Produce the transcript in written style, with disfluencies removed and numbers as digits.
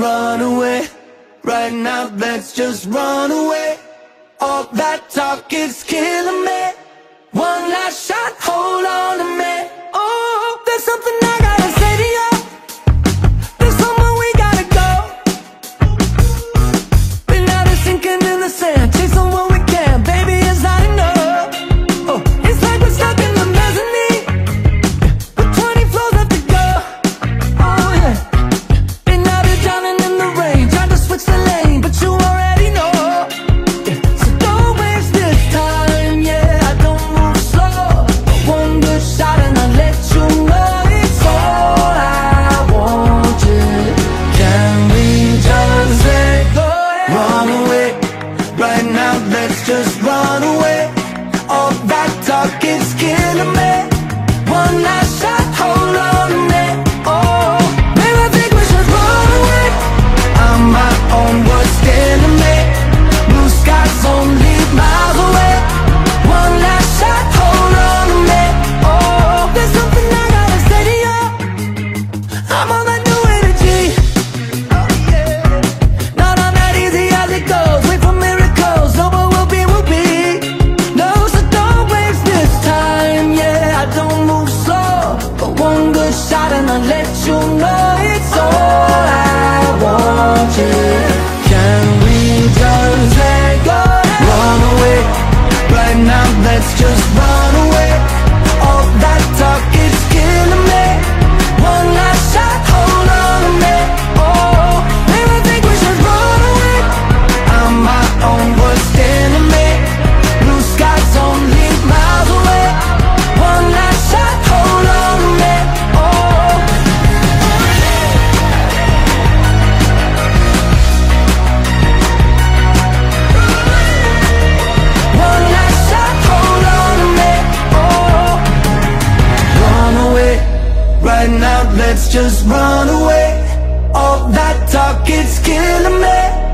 Run away, right now let's just run away. All that talk is killing me. One last shot, hold on to me. Oh, there's something I gotta say to you. There's somewhere we gotta go. We're not sinking in the sand, chase on what we can. Baby, it's not enough. Oh, it's like we're stuck in the mezzanine with 20 floors left to go. Oh yeah. And now you're drowning in the rain, trying to switch the lane, but you already know. Just run away, all that talk is killing me. One last shot, hold on to me. Oh, maybe I think we should run away. I'm my own worst enemy. Blue skies only miles away. One last shot, hold on to me. Oh, there's something I gotta say to you. I'm on that new energy. Oh yeah. Not on that easy as it goes. Wait for miracles, no but shot and I'll let you know it's all I wanted. Can we just let go? Run away, right now let's just run away. All that talk is killing me. One last shot, hold on to me. Oh, maybe I think we should run away. I'm my own worst enemy. Blue skies only miles away. One last shot, hold on to me. Right now, let's just run away. All that talk is killing me.